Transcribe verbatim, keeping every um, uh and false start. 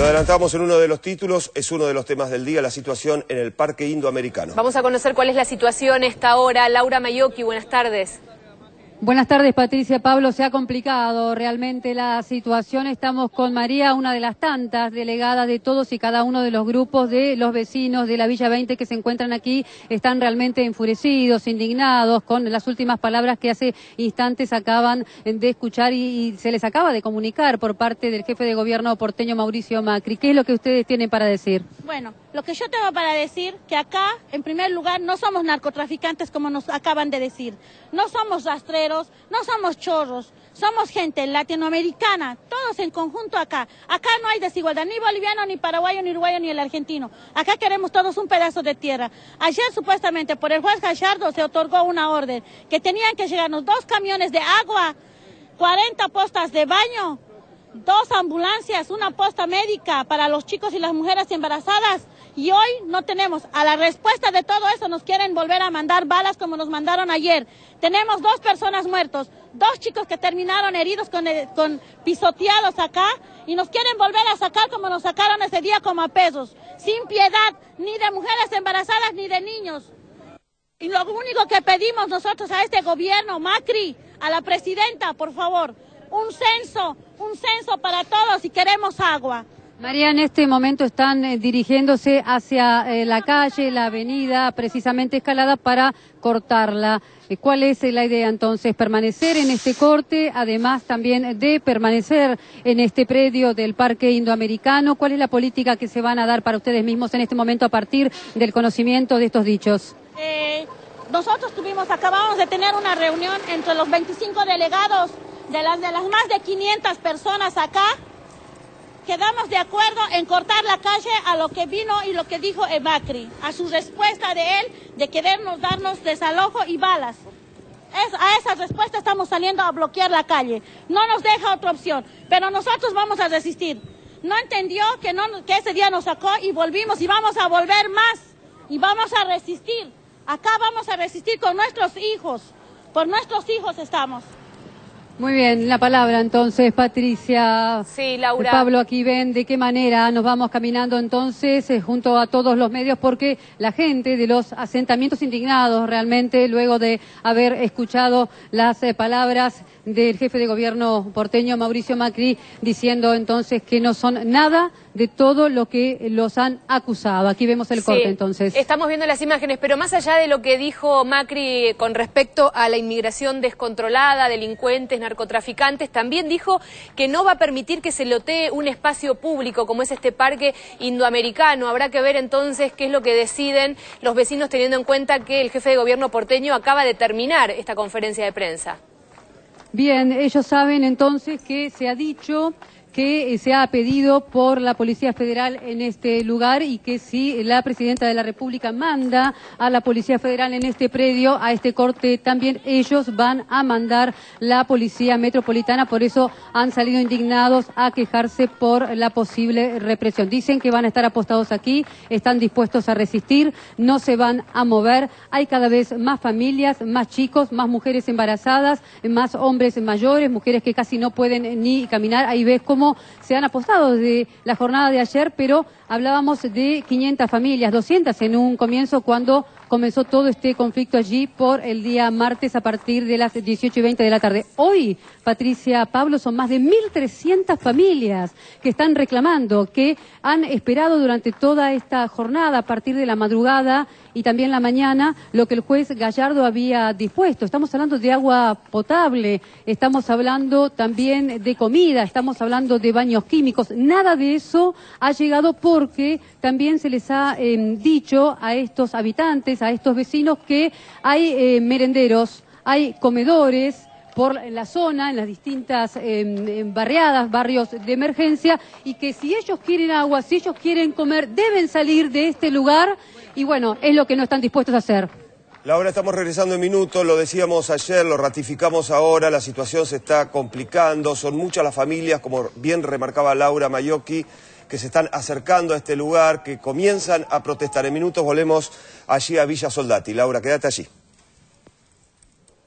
Lo adelantamos en uno de los títulos, es uno de los temas del día, la situación en el Parque Indoamericano. Vamos a conocer cuál es la situación a esta hora. Laura Maioki, buenas tardes. Buenas tardes, Patricia. Pablo, se ha complicado realmente la situación. Estamos con María, una de las tantas delegadas de todos y cada uno de los grupos de los vecinos de la Villa veinte que se encuentran aquí. Están realmente enfurecidos, indignados, con las últimas palabras que hace instantes acaban de escuchar y, y se les acaba de comunicar por parte del jefe de gobierno porteño, Mauricio Macri. ¿Qué es lo que ustedes tienen para decir? Bueno, lo que yo tengo para decir, que acá, en primer lugar, no somos narcotraficantes, como nos acaban de decir. No somos rastreros, no somos chorros, somos gente latinoamericana, todos en conjunto acá. Acá no hay desigualdad, ni boliviano, ni paraguayo, ni uruguayo, ni el argentino. Acá queremos todos un pedazo de tierra. Ayer, supuestamente, por el juez Gallardo se otorgó una orden que tenían que llegarnos dos camiones de agua, cuarenta postas de baño, dos ambulancias, una posta médica para los chicos y las mujeres embarazadas, y hoy no tenemos. A la respuesta de todo eso nos quieren volver a mandar balas como nos mandaron ayer. Tenemos dos personas muertas, dos chicos que terminaron heridos con, con pisoteados acá, y nos quieren volver a sacar como nos sacaron ese día, como a pesos, sin piedad, ni de mujeres embarazadas ni de niños. Y lo único que pedimos nosotros a este gobierno, Macri, a la presidenta, por favor, un censo, un censo para todos, y queremos agua. María, en este momento están eh, dirigiéndose hacia eh, la calle, la avenida, precisamente escalada, para cortarla. Eh, ¿Cuál es eh, la idea entonces? Permanecer en este corte, además también de permanecer en este predio del Parque Indoamericano. ¿Cuál es la política que se van a dar para ustedes mismos en este momento a partir del conocimiento de estos dichos? Eh, nosotros tuvimos, acabamos de tener una reunión entre los veinticinco delegados de las, de las más de quinientas personas acá. Quedamos de acuerdo en cortar la calle a lo que vino y lo que dijo Macri, a su respuesta de él de querernos darnos desalojo y balas. Es, a esa respuesta estamos saliendo a bloquear la calle. No nos deja otra opción, pero nosotros vamos a resistir. No entendió que, no, que ese día nos sacó, y volvimos, y vamos a volver más, y vamos a resistir. Acá vamos a resistir con nuestros hijos, por nuestros hijos estamos. Muy bien, la palabra entonces, Patricia. Sí, Laura. Pablo, aquí ven de qué manera nos vamos caminando entonces eh, junto a todos los medios, porque la gente de los asentamientos indignados realmente, luego de haber escuchado las eh, palabras del jefe de gobierno porteño, Mauricio Macri, diciendo entonces que no son nada de todo lo que los han acusado. Aquí vemos el corte, sí, entonces. Estamos viendo las imágenes, pero más allá de lo que dijo Macri con respecto a la inmigración descontrolada, delincuentes, narcotraficantes, también dijo que no va a permitir que se lotee un espacio público como es este Parque Indoamericano. Habrá que ver entonces qué es lo que deciden los vecinos, teniendo en cuenta que el jefe de gobierno porteño acaba de terminar esta conferencia de prensa. Bien, ellos saben entonces que se ha dicho que se ha pedido por la Policía Federal en este lugar, y que si la Presidenta de la República manda a la Policía Federal en este predio, a este corte también ellos van a mandar la Policía Metropolitana. Por eso han salido indignados a quejarse por la posible represión. Dicen que van a estar apostados aquí, están dispuestos a resistir, no se van a mover. Hay cada vez más familias, más chicos, más mujeres embarazadas, más hombres mayores, mujeres que casi no pueden ni caminar. Ahí ves cómo se han apostado de la jornada de ayer, pero hablábamos de quinientas familias, doscientas en un comienzo cuando comenzó todo este conflicto allí por el día martes a partir de las dieciocho y veinte de la tarde. Hoy, Patricia, Pablo, son más de mil trescientas familias que están reclamando, que han esperado durante toda esta jornada a partir de la madrugada y también la mañana lo que el juez Gallardo había dispuesto. Estamos hablando de agua potable, estamos hablando también de comida, estamos hablando de baños químicos. Nada de eso ha llegado, porque también se les ha eh, dicho a estos habitantes, a estos vecinos, que hay eh, merenderos, hay comedores por la zona, en las distintas eh, barriadas, barrios de emergencia, y que si ellos quieren agua, si ellos quieren comer, deben salir de este lugar, y bueno, es lo que no están dispuestos a hacer. Laura, estamos regresando en minutos, lo decíamos ayer, lo ratificamos ahora, la situación se está complicando, son muchas las familias, como bien remarcaba Laura Maioki, que se están acercando a este lugar, que comienzan a protestar. En minutos volvemos allí a Villa Soldati. Laura, quédate allí.